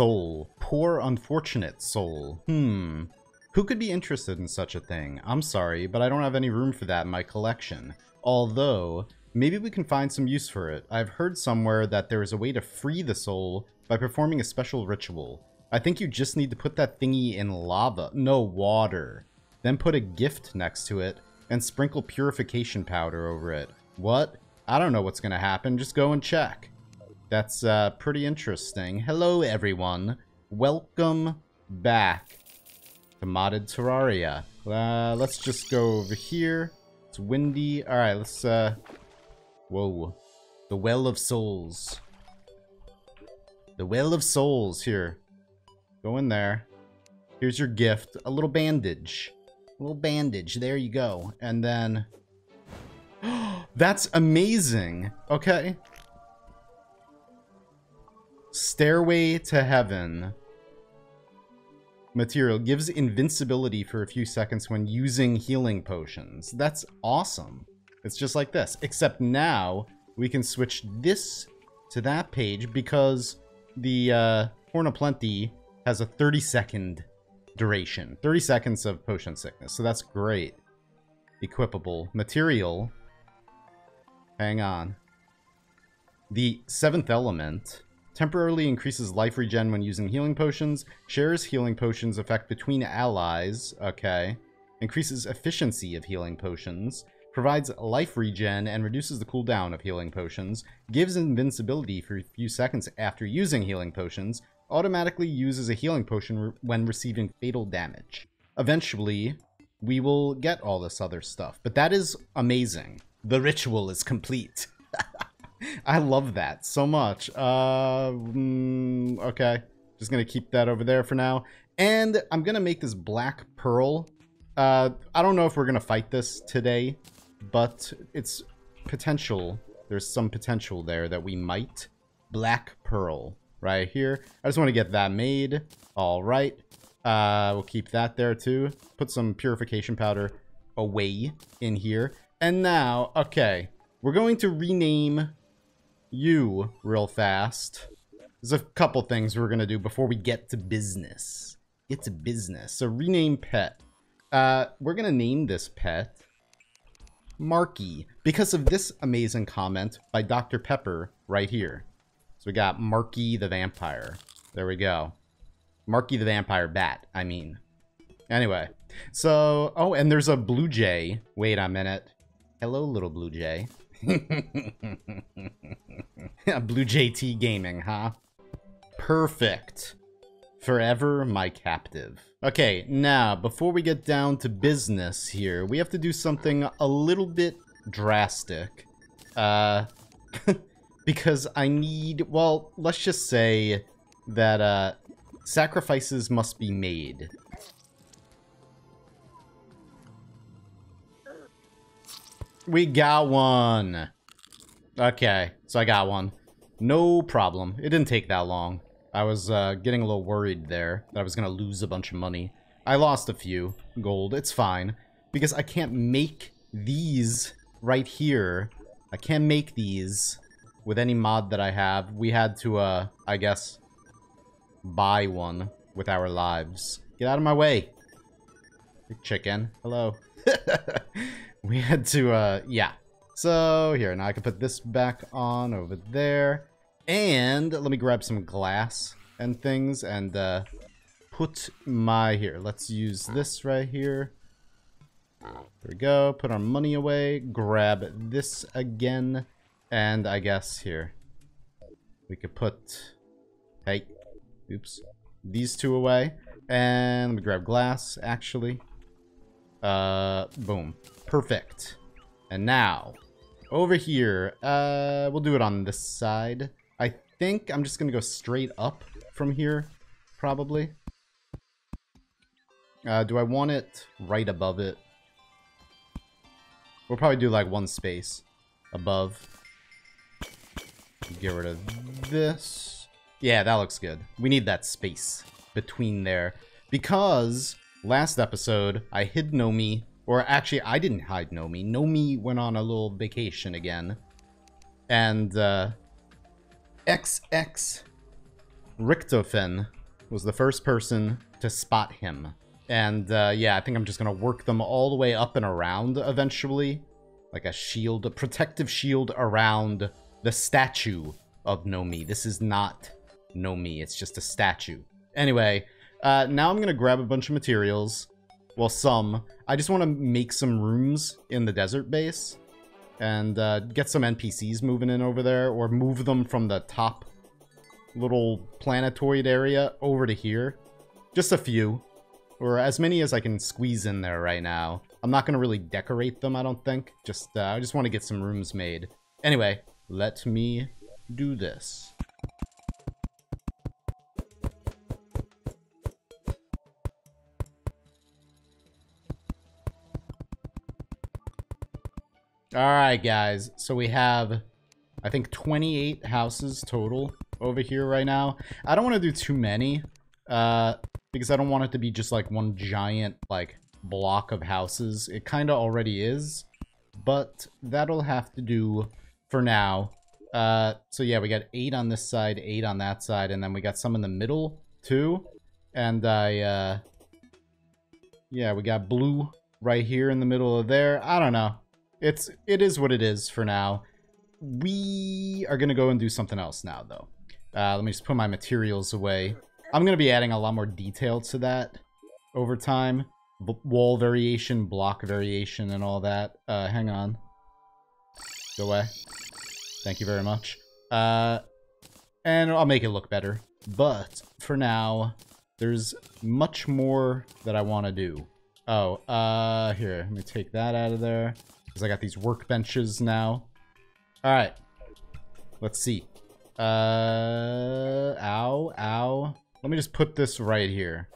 soul. Poor unfortunate soul. Hmm. Who could be interested in such a thing? I'm sorry, but I don't have any room for that in my collection. Although, maybe we can find some use for it. I've heard somewhere that there is a way to free the soul by performing a special ritual. I think you just need to put that thingy in lava. No, water. Then put a gift next to it and sprinkle purification powder over it. What? I don't know what's gonna happen. Just go and check. That's pretty interesting. Hello, everyone. Welcome back to Modded Terraria. Let's just go over here. It's windy. All right, let's... Whoa. The Well of Souls. The Well of Souls. Here. Go in there. Here's your gift. A little bandage. A little bandage. There you go. And then... That's amazing. Okay. Stairway to Heaven Material gives invincibility for a few seconds when using healing potions. That's awesome. It's just like this, except now we can switch this to that page because the Horn of Plenty has a 30-second duration. 30 seconds of potion sickness, so that's great. Equipable material. Hang on. The seventh element temporarily increases life regen when using healing potions. Shares healing potions effect between allies. Okay. Increases efficiency of healing potions. Provides life regen and reduces the cooldown of healing potions. Gives invincibility for a few seconds after using healing potions. Automatically uses a healing potion when receiving fatal damage. Eventually, we will get all this other stuff. But that is amazing. The ritual is complete. I love that so much. Okay. Just going to keep that over there for now. And I'm going to make this Black Pearl. I don't know if we're going to fight this today, but it's potential. There's some potential there that we might. Black Pearl right here. I just want to get that made. All right. We'll keep that there too. Put some purification powder away in here. And now, okay, we're going to rename you real fast. There's a couple things we're going to do before we get to business. Get to business. So rename pet. We're going to name this pet Marky because of this amazing comment by Dr. Pepper right here. So we got Marky the Vampire. There we go. Marky the Vampire Bat, I mean. Anyway, so, oh, and there's a Blue Jay. Wait a minute. Hello, little Blue Jay. Blue JT gaming, huh? Perfect. Forever my captive. Okay, now, before we get down to business here, we have to do something a little bit drastic. Because I need, well, let's just say that sacrifices must be made. We got one. Okay, so I got one. No problem. It didn't take that long. I was getting a little worried there that I was going to lose a bunch of money. I lost a few gold. It's fine because I can't make these right here. I can't make these with any mod that I have. We had to, I guess, buy one with our lives. Get out of my way. Chicken. Hello. We had to, yeah. So here, now I can put this back on over there. And let me grab some glass and things and put my here. Let's use this right here. There we go. Put our money away. Grab this again. And I guess here we could put, hey, oops, these two away. And let me grab glass, actually. Boom. Perfect. And now, over here, we'll do it on this side. I think I'm just going to go straight up from here, probably. Do I want it right above it? We'll probably do like one space above. Get rid of this. Yeah, that looks good. We need that space between there because... Last episode, I hid Nomi, or actually, I didn't hide Nomi. Nomi went on a little vacation again, and XX Richtofen was the first person to spot him. And yeah, I think I'm just going to work them all the way up and around eventually. Like a shield, a protective shield around the statue of Nomi. This is not Nomi, it's just a statue. Anyway, now I'm going to grab a bunch of materials. Well, some. I just want to make some rooms in the desert base. And get some NPCs moving in over there, or move them from the top little planetoid area over to here. Just a few, or as many as I can squeeze in there right now. I'm not going to really decorate them, I don't think. Just I just want to get some rooms made. Anyway, let me do this. Alright guys, so we have, I think, 28 houses total over here right now. I don't want to do too many, because I don't want it to be just like one giant, like, block of houses. It kind of already is, but that'll have to do for now. So yeah, we got 8 on this side, 8 on that side, and then we got some in the middle, too. And yeah, we got blue right here in the middle of there. I don't know. It is what it is for now. We are going to go and do something else now, though. Let me just put my materials away. I'm going to be adding a lot more detail to that over time. Wall variation, block variation, and all that. Hang on. Go away. Thank you very much. And I'll make it look better. But for now, there's much more that I want to do. Oh, here. Let me take that out of there. I got these workbenches now. Alright. Let's see. Ow, ow. Let me just put this right here.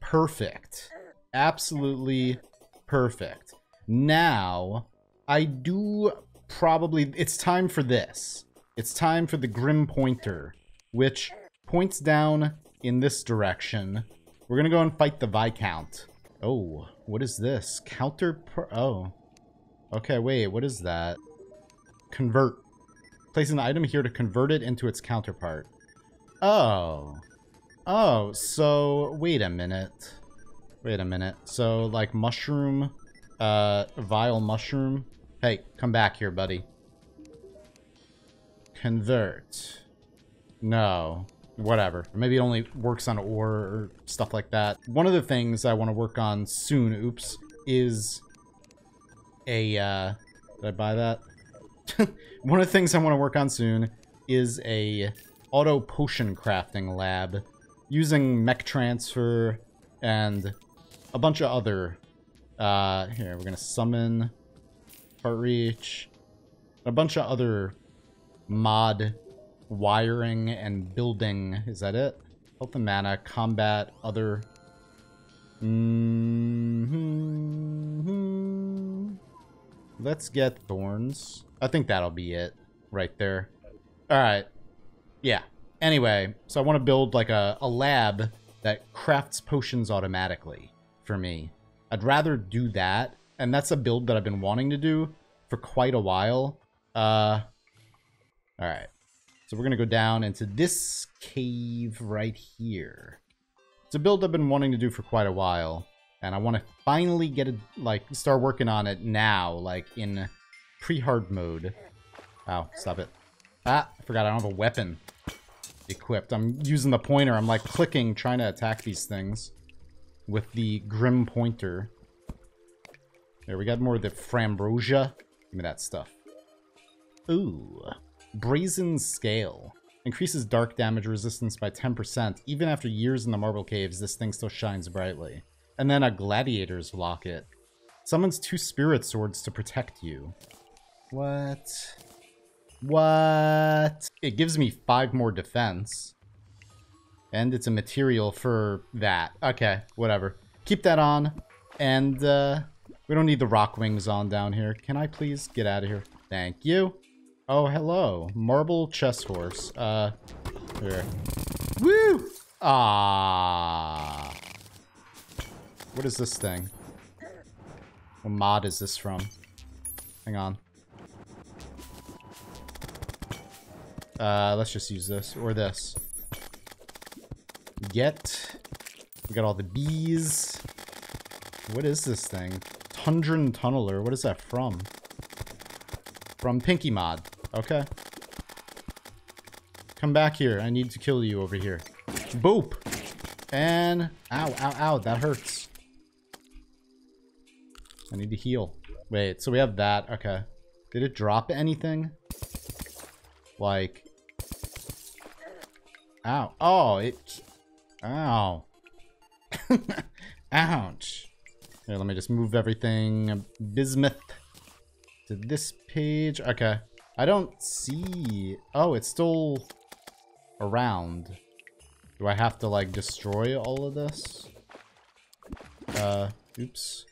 Perfect. Absolutely perfect. Now, I do probably... It's time for this. It's time for the Grim Pointer, which points down in this direction. We're gonna go and fight the Viscount. Oh, what is this? Oh. Okay, wait, what is that? Convert. Place an item here to convert it into its counterpart. Oh. Oh, so, wait a minute. Wait a minute. So, like, mushroom, vile mushroom. Hey, come back here, buddy. Convert. No. Whatever. Maybe it only works on ore or stuff like that. One of the things I want to work on soon, oops, is... did I buy that? One of the things I want to work on soon is a auto potion crafting lab using mech transfer and a bunch of other here, we're gonna summon Heartreach, a bunch of other mod wiring and building. Is that it? Health and mana, combat, other. Let's get thorns. I think that'll be it right there. All right. Yeah. Anyway, so I want to build like a lab that crafts potions automatically for me. I'd rather do that. And that's a build that I've been wanting to do for quite a while. All right. So we're going to go down into this cave right here. It's a build I've been wanting to do for quite a while. And I want to finally get it, like, start working on it now, like, in pre-hard mode. Ow, stop it. Ah, I forgot I don't have a weapon equipped. I'm using the pointer. I'm, like, clicking, trying to attack these things with the Grim Pointer. There, we got more of the Frambrosia. Give me that stuff. Ooh. Brazen Scale. Increases dark damage resistance by 10%. Even after years in the Marble Caves, this thing still shines brightly. And then a Gladiator's locket. Summons 2 spirit swords to protect you. What? What? It gives me 5 more defense. And it's a material for that. Okay, whatever. Keep that on. And we don't need the rock wings on down here. Can I please get out of here? Thank you. Oh, hello. Marble chess horse. Here. Woo! Ah. What is this thing? What mod is this from? Hang on. Let's just use this. Or this. get. We got all the bees. What is this thing? Tundran Tunneler. What is that from? From Pinky Mod. Okay. Come back here. I need to kill you over here. Boop! And... Ow, ow, ow. That hurts. I need to heal. Wait, so we have that. Okay. Did it drop anything? Like... Ow. Oh, it... Ow. Ouch. Here, let me just move everything. Bismuth. To this page. Okay. I don't see... Oh, it's still... around. Do I have to, like, destroy all of this? Oops.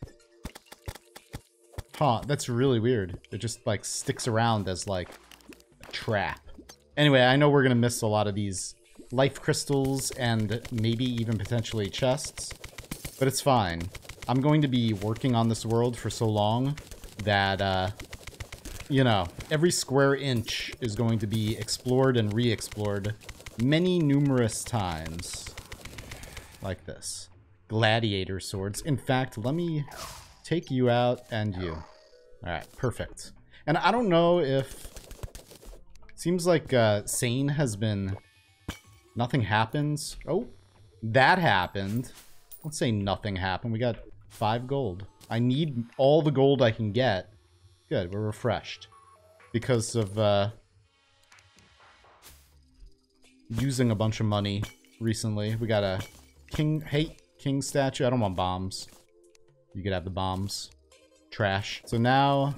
Huh, that's really weird. It just, like, sticks around as, like, a trap. Anyway, I know we're gonna miss a lot of these life crystals and maybe even potentially chests, but it's fine. I'm going to be working on this world for so long that, you know, every square inch is going to be explored and re-explored many numerous times like this. Gladiator swords. In fact, let me take you out and you. All right, perfect. And I don't know if... Seems like Sane has been... Nothing happens. Oh, that happened. Don't say nothing happened. We got 5 gold. I need all the gold I can get. Good, we're refreshed. Because of... using a bunch of money recently. We got a king, hey, king statue. I don't want bombs. You could have the bombs. Trash. So now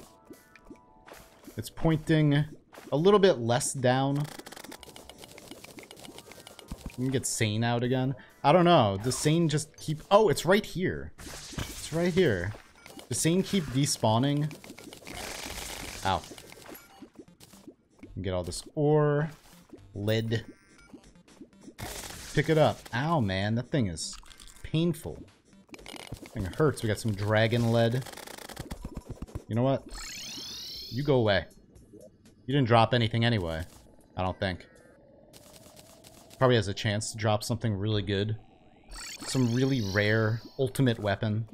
it's pointing a little bit less down. Let me get Sane out again. I don't know. Does Sane just keep... Oh, it's right here. It's right here. Does Sane keep despawning? Ow. Get all this ore. Lead. Pick it up. Ow, man. That thing is painful. That thing hurts. We got some dragon lead. You know what? You go away. You didn't drop anything anyway. I don't think. Probably has a chance to drop something really good. Some really rare ultimate weapon.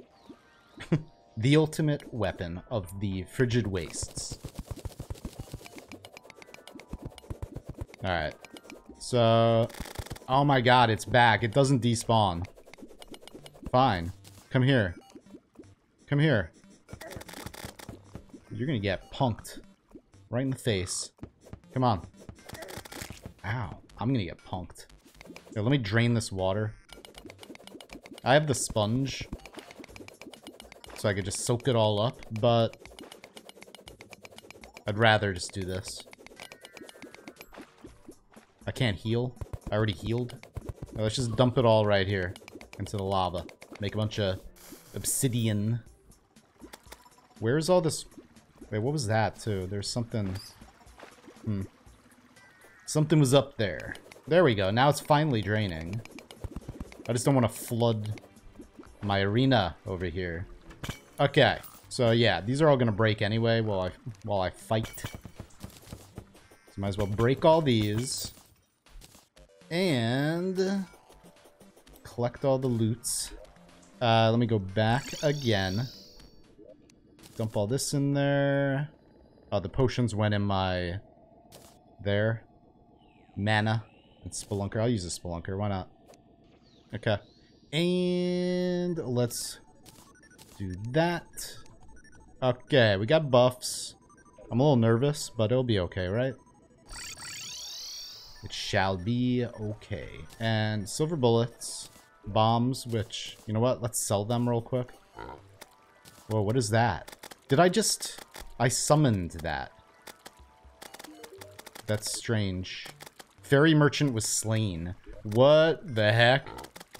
The ultimate weapon of the frigid wastes. Alright. So... Oh my god, it's back. It doesn't despawn. Fine. Come here. Come here. You're gonna get punked. Right in the face. Come on. Ow. I'm gonna get punked. Here, let me drain this water. I have the sponge. So I could just soak it all up, but... I'd rather just do this. I can't heal. I already healed. Now let's just dump it all right here into the lava. Make a bunch of obsidian. Where's all this? Wait, what was that too? There's something. Hmm. Something was up there. There we go. Now it's finally draining. I just don't want to flood my arena over here. Okay. So yeah, these are all gonna break anyway while I fight. So might as well break all these. And collect all the loots. Let me go back again. Dump all this in there. Oh, the potions went in my... There. Mana. And Spelunker. I'll use a Spelunker. Why not? Okay. And let's do that. Okay, we got buffs. I'm a little nervous, but it'll be okay, right? It shall be okay. And silver bullets, bombs, which, you know what? Let's sell them real quick. Whoa, what is that? Did I just... I summoned that. That's strange. Fairy merchant was slain. What the heck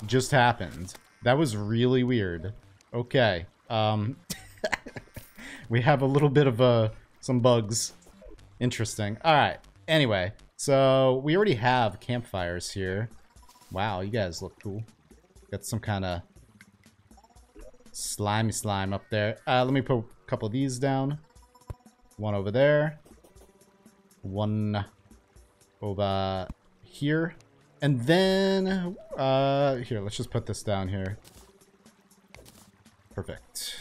just happened? That was really weird. Okay. We have a little bit of some bugs. Interesting. All right. Anyway. So, we already have campfires here. Wow, you guys look cool. Got some kind of slimy slime up there. Let me put a couple of these down. One over there. One over here. And then, here, let's just put this down here. Perfect.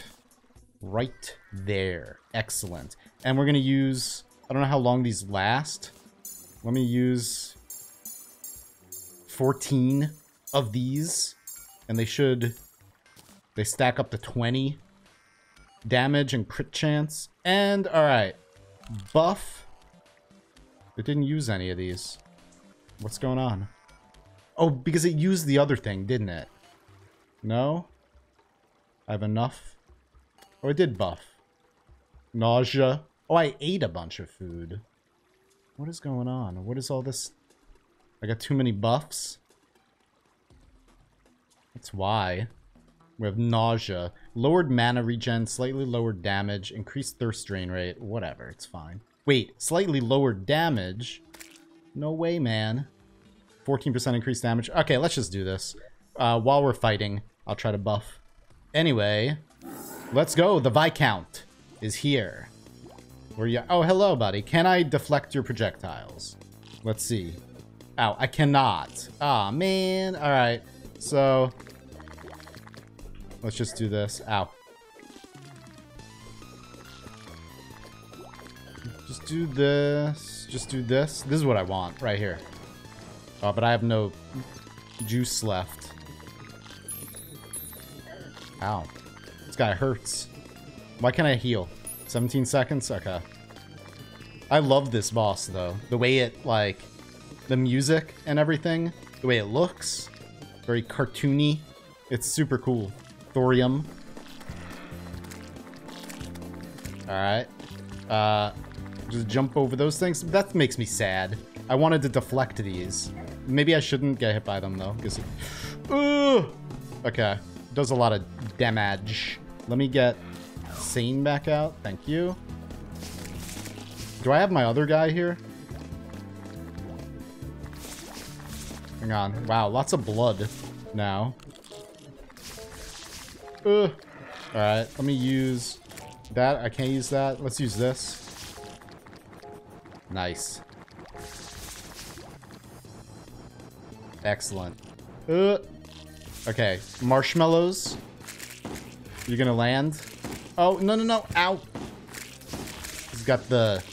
Right there. Excellent. And we're going to use, I don't know how long these last. Let me use 14 of these. And they should, they stack up to 20 damage and crit chance. And, all right, buff. It didn't use any of these. What's going on? Oh, because it used the other thing, didn't it? No? I have enough. Oh, it did buff. Nausea. Oh, I ate a bunch of food. What is going on? What is all this? I got too many buffs. That's why. We have nausea. Lowered mana regen, slightly lowered damage, increased thirst drain rate. Whatever, it's fine. Wait, slightly lowered damage? No way, man. 14% increased damage. Okay, let's just do this. While we're fighting, I'll try to buff. Anyway, let's go. The Viscount is here. Where you? Oh, hello, buddy. Can I deflect your projectiles? Let's see. Ow, I cannot. Aw, man. All right, so let's just do this. Ow. Just do this. Just do this. This is what I want right here. Oh, but I have no juice left. Ow. This guy hurts. Why can't I heal? 17 seconds? Okay. I love this boss, though. The way it, like, the music and everything. The way it looks. Very cartoony. It's super cool. Thorium. Alright. Just jump over those things. That makes me sad. I wanted to deflect these. Maybe I shouldn't get hit by them, though. Because okay. Does a lot of damage. Let me get Sane back out. Thank you. Do I have my other guy here? Hang on. Wow, lots of blood now. Alright, let me use that. I can't use that. Let's use this. Nice. Excellent. Okay, marshmallows. You're gonna land. Oh, no, no, no. Ow. He's got the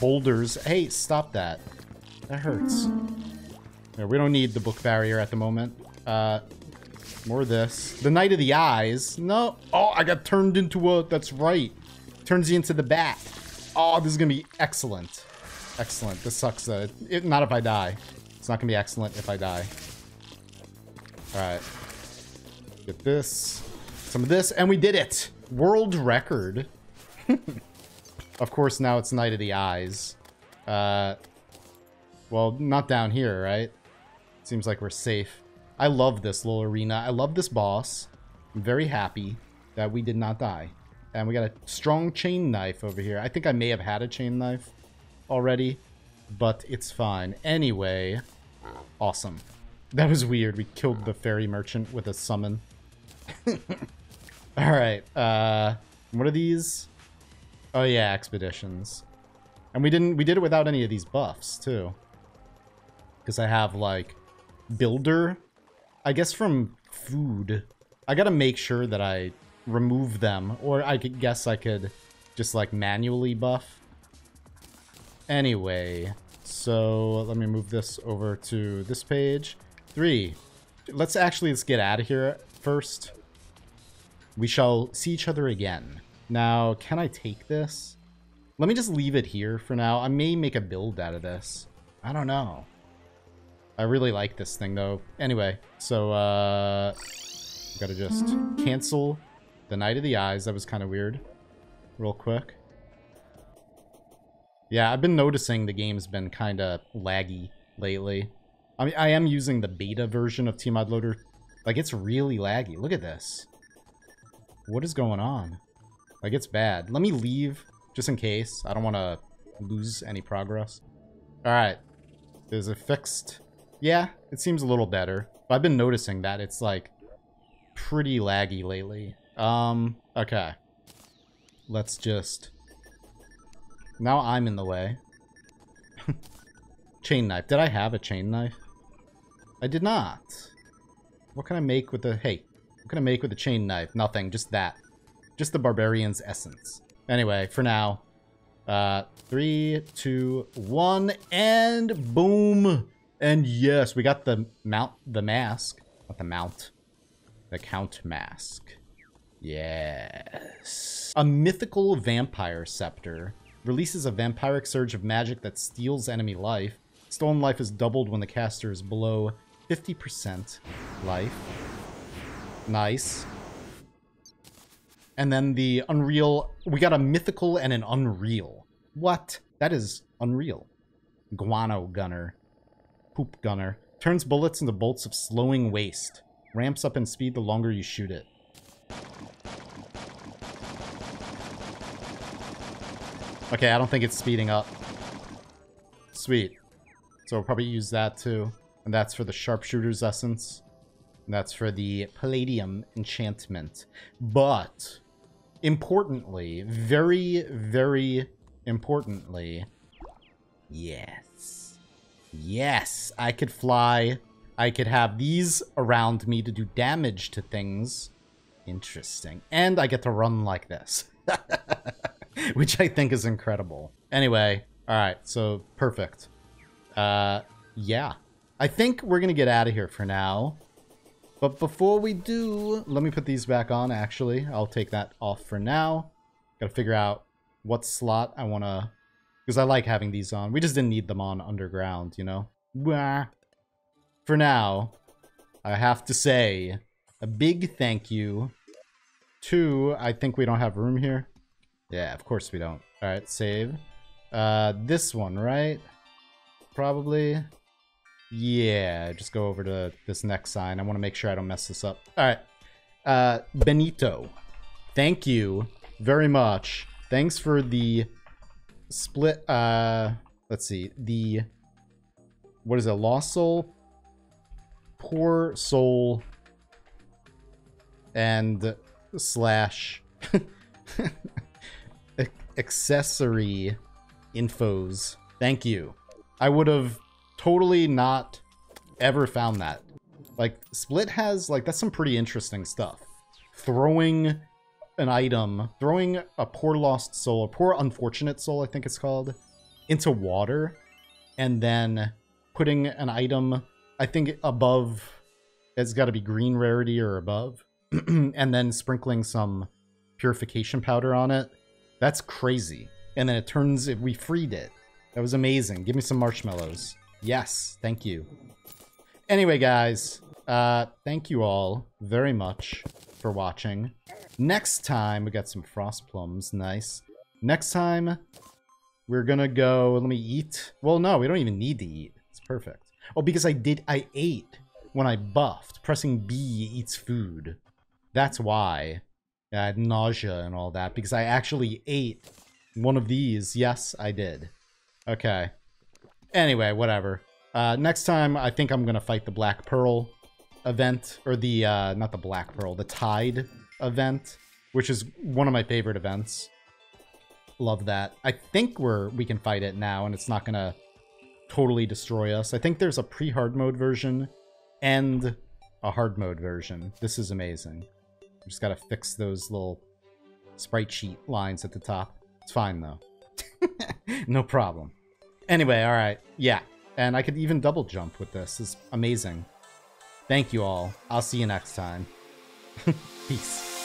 boulders. Hey, stop that. That hurts. Yeah, we don't need the book barrier at the moment. More of this. The Knight of the Eyes. No. Oh, I got turned into a... That's right. Turns you into the bat. Oh, this is gonna be excellent. Excellent. This sucks, though. Not if I die. It's not gonna be excellent if I die. Alright. Get this. Some of this. And we did it! World record. Of course, now it's Knight of the Eyes. Well, not down here, right? Seems like we're safe. I love this little arena. I love this boss. I'm very happy that we did not die. And we got a strong chain knife over here. I think I may have had a chain knife already, but it's fine. Anyway... Awesome. That was weird. We killed the fairy merchant with a summon. Alright. What are these? Oh yeah, expeditions. And we did it without any of these buffs too. Because I have like builder. I guess from food. I gotta make sure that I remove them. Or I could guess I could just like manually buff. Anyway. So let me move this over to this page. Three. Let's get out of here first. We shall see each other again. Now, can I take this? Let me just leave it here for now. I may make a build out of this. I don't know. I really like this thing, though. Anyway, so gotta just cancel the Knight of the Eyes. That was kind of weird. Real quick. Yeah, I've been noticing the game's been kind of laggy lately. I mean, I am using the beta version of Tmod Loader. Like, it's really laggy. Look at this. What is going on? Like, it's bad. Let me leave, just in case. I don't want to lose any progress. Alright. Is it fixed? Yeah, it seems a little better. But I've been noticing that it's, like, pretty laggy lately. Okay. Let's just... Now I'm in the way. Chain knife. Did I have a chain knife? I did not. What can I make with the... Hey, what can I make with the chain knife? Nothing. Just that. Just the Barbarian's Essence. Anyway, for now. 3, 2, 1, and boom! And yes, we got the mask. Not the mount. The Count mask. Yes. A mythical vampire scepter releases a vampiric surge of magic that steals enemy life. Stolen life is doubled when the caster is below 50% life. Nice. And then the unreal, we got a mythical and an unreal. What? That is unreal. Guano Gunner. Poop Gunner. Turns bullets into bolts of slowing waste. Ramps up in speed the longer you shoot it. Okay, I don't think it's speeding up. Sweet. So we'll probably use that too. And that's for the Sharpshooter's Essence. And that's for the Palladium Enchantment. But, importantly, very, very importantly, yes. Yes, I could fly. I could have these around me to do damage to things. Interesting. And I get to run like this. Which I think is incredible. Anyway, alright, so perfect. Yeah. I think we're gonna get out of here for now. But before we do, let me put these back on, actually. I'll take that off for now. Gotta figure out what slot I wanna... Because I like having these on. We just didn't need them on underground, you know? Wah. For now, I have to say a big thank you to... I think we don't have room here. Yeah, of course we don't. Alright, save. This one, right? Probably... Yeah, just go over to this next sign. I want to make sure I don't mess this up. All right. Benito, thank you very much. Thanks for the split. Let's see. The, what is it? Lost soul, poor soul, and slash accessory infos. Thank you. I would have... Totally not ever found that. Like, Split has, like, that's some pretty interesting stuff. Throwing an item, throwing a poor lost soul, a poor unfortunate soul, I think it's called, into water, and then putting an item, I think above, it's got to be green rarity or above, and then sprinkling some purification powder on it. That's crazy. And then it turns, we freed it. That was amazing. Give me some marshmallows. Yes, thank you. Anyway, guys, thank you all very much for watching. Next time, we got some frost plums. Nice. Next time, we're gonna go... Let me eat. Well, no, we don't even need to eat. It's perfect. Oh, because I ate when I buffed. Pressing B eats food. That's why I had nausea and all that, because I actually ate one of these. Yes, I did. Okay. Anyway, whatever. Next time, I think I'm going to fight the Black Pearl event. Or the, not the Black Pearl, the Tide event. Which is one of my favorite events. Love that. I think we can fight it now, and it's not going to totally destroy us. I think there's a pre-hard mode version and a hard mode version. This is amazing. I just got to fix those little sprite sheet lines at the top. It's fine, though. No problem. Anyway, all right. Yeah. And I could even double jump with this. It's amazing. Thank you all. I'll see you next time. Peace.